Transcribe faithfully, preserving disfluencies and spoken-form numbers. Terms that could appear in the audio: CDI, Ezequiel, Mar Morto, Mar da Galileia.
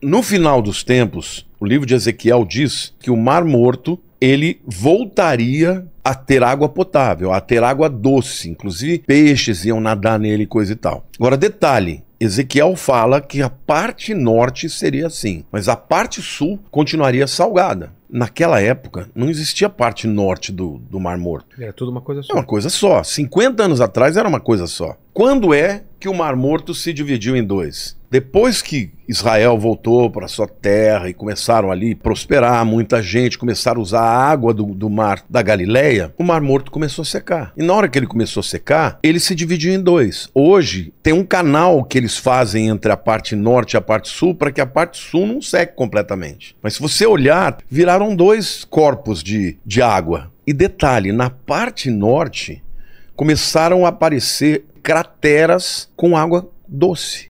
No final dos tempos, o livro de Ezequiel diz que o Mar Morto, ele voltaria a ter água potável, a ter água doce. Inclusive, peixes iam nadar nele, coisa e tal. Agora, detalhe. Ezequiel fala que a parte norte seria assim, mas a parte sul continuaria salgada. Naquela época, não existia parte norte do, do Mar Morto. Era tudo uma coisa só. É uma coisa só. cinquenta anos atrás era uma coisa só. Quando é que o Mar Morto se dividiu em dois? Depois que Israel voltou para sua terra e começaram ali a prosperar, muita gente começaram a usar a água do, do Mar da Galileia, o Mar Morto começou a secar. E na hora que ele começou a secar, ele se dividiu em dois. Hoje, tem um canal que eles fazem entre a parte norte e a parte sul para que a parte sul não seque completamente. Mas se você olhar, viraram dois corpos de, de água. E detalhe, na parte norte, começaram a aparecer crateras com água doce.